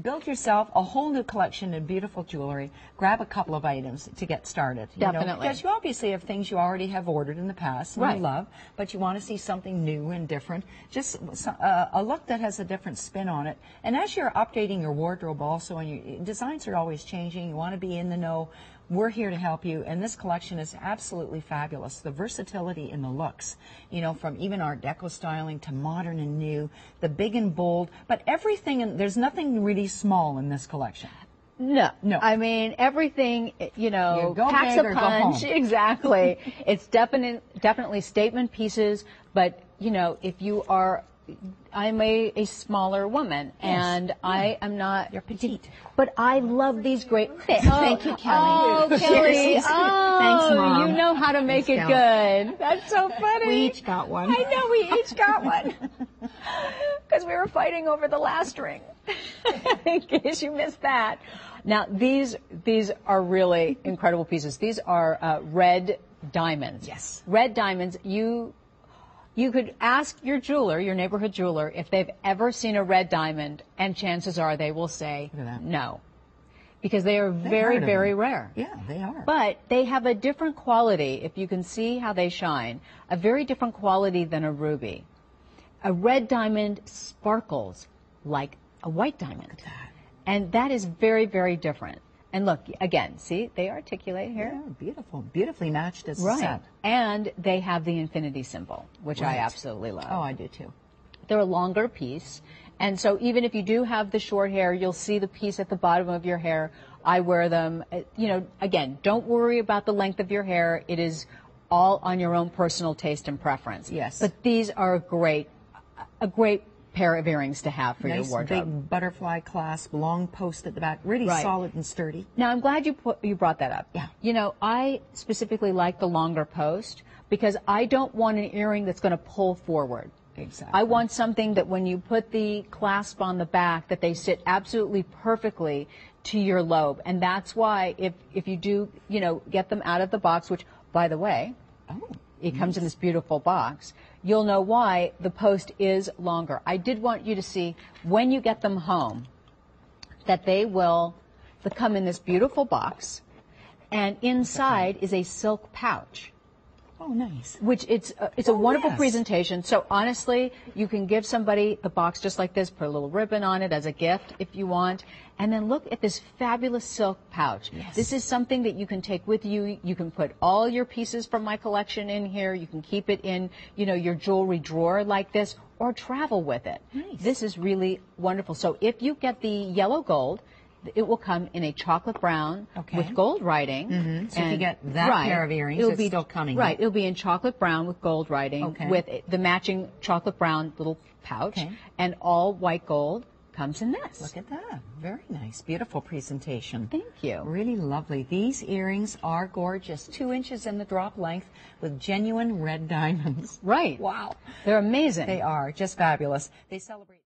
build yourself a whole new collection of beautiful jewelry. Grab a couple of items to get started. Definitely. Because you obviously have things you already have ordered in the past, right, and love, but you want to see something new and different. Just a look that has a different spin on it. And as you're updating your wardrobe also, and your designs are always changing, you want to be in the know. We're here to help you, and this collection is absolutely fabulous. The versatility in the looks, you know, from even Art Deco styling to modern and new, the big and bold, but everything, and there's nothing really small in this collection. No, no. I mean, everything, you know, packs a punch. Exactly. It's definitely statement pieces, but, you know, if you are... I'm a smaller woman, yes, and I am not... You're petite. But I love these great fits. Oh, thank you, Kelly. Oh, Kelly. Oh, thanks, Mom. You know how to make it good. That's so funny. We each got one. I know, we each got one. Because we were fighting over the last ring, in case you missed that. Now, these are really incredible pieces. These are red diamonds. Yes. Red diamonds. You could ask your jeweler, your neighborhood jeweler, if they've ever seen a red diamond, and chances are they will say no, because they are very, very rare. Yeah, they are. But they have a different quality, if you can see how they shine, a very different quality than a ruby. A red diamond sparkles like a white diamond. Look at that. And that is very, very different. And look, again, see, they articulate here. Yeah, beautiful, beautifully matched as a set. And they have the infinity symbol, which I absolutely love. Oh, I do too. They're a longer piece. And so even if you do have the short hair, you'll see the piece at the bottom of your hair. I wear them, you know, again, don't worry about the length of your hair. It is all on your own personal taste and preference. Yes. But these are a great pair of earrings to have for your wardrobe. Nice big butterfly clasp, long post at the back, really solid and sturdy. Now, I'm glad you brought that up. Yeah. You know, I specifically like the longer post because I don't want an earring that's going to pull forward. Exactly. I want something that when you put the clasp on the back that they sit absolutely perfectly to your lobe. And that's why if you do, you know, get them out of the box, which, by the way, it comes in this beautiful box, you'll know why the post is longer. I did want you to see, when you get them home, that they come in this beautiful box, and inside is a silk pouch. Oh, nice. Which it's a wonderful presentation. So honestly, you can give somebody the box just like this, put a little ribbon on it as a gift if you want, and then look at this fabulous silk pouch. Yes. This is something that you can take with you. You can put all your pieces from my collection in here. You can keep it in, you know, your jewelry drawer like this, or travel with it. Nice. This is really wonderful. So if you get the yellow gold, it will come in a chocolate brown with gold writing. Mm-hmm. So if you get that pair of earrings, it's still coming. Right. It'll be in chocolate brown with gold writing with the matching chocolate brown little pouch. Okay. And all white gold comes in this. Look at that. Very nice. Beautiful presentation. Thank you. Really lovely. These earrings are gorgeous. 2 inches in the drop length with genuine red diamonds. Right. Wow. They're amazing. They are. Just fabulous. They celebrate.